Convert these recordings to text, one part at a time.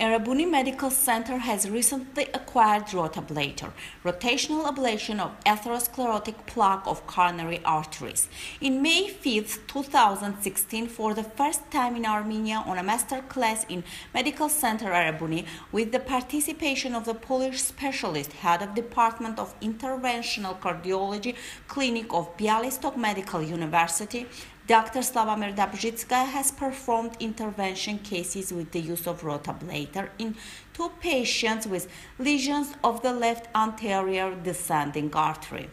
Erebuni Medical Center has recently acquired Rotablator, rotational ablation of atherosclerotic plaque of coronary arteries. In May 5, 2016, for the first time in Armenia, on a master class in Medical Center Erebuni, with the participation of the Polish specialist, head of Department of Interventional Cardiology, Clinic of Bialystok Medical University, Dr. Slawomir Dobzhitskaya has performed intervention cases with the use of rotablator in two patients with lesions of the left anterior descending artery.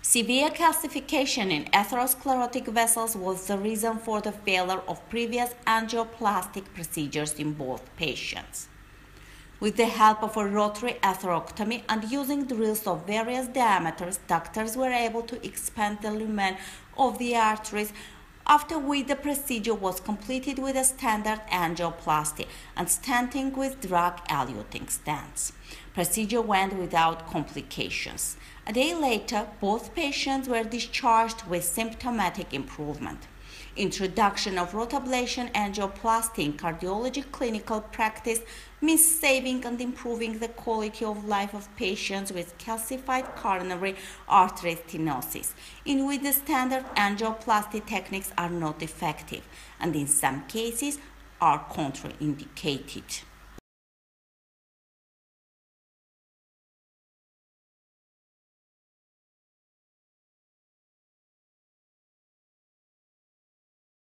Severe calcification in atherosclerotic vessels was the reason for the failure of previous angioplastic procedures in both patients. With the help of a rotary atherectomy and using drills of various diameters, doctors were able to expand the lumen of the arteries, after which the procedure was completed with a standard angioplasty and stenting with drug eluting stents. Procedure went without complications. A day later, both patients were discharged with symptomatic improvement. Introduction of rotablation angioplasty in cardiology clinical practice means saving and improving the quality of life of patients with calcified coronary artery stenosis, in which the standard angioplasty techniques are not effective and in some cases are contraindicated.